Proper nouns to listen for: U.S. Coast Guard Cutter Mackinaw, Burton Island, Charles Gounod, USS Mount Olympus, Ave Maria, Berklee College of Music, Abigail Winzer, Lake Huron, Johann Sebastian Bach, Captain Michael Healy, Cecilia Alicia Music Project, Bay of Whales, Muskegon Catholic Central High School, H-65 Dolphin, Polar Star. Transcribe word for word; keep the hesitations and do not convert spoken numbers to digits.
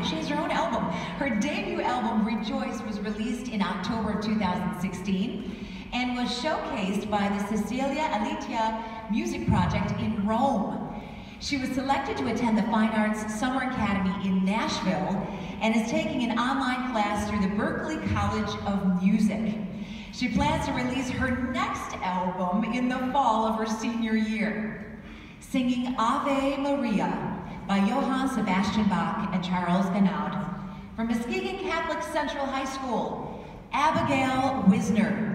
and she has her own album. Her debut album, Rejoice, was released in October two thousand sixteen and was showcased by the Cecilia Alicia Music Project in Rome. She was selected to attend the Fine Arts Summer Academy in Nashville and is taking an online class through the Berklee College of Music. She plans to release her next album in the fall of her senior year. Singing Ave Maria by Johann Sebastian Bach and Charles Gounod. From Muskegon Catholic Central High School, Abigail Winzer.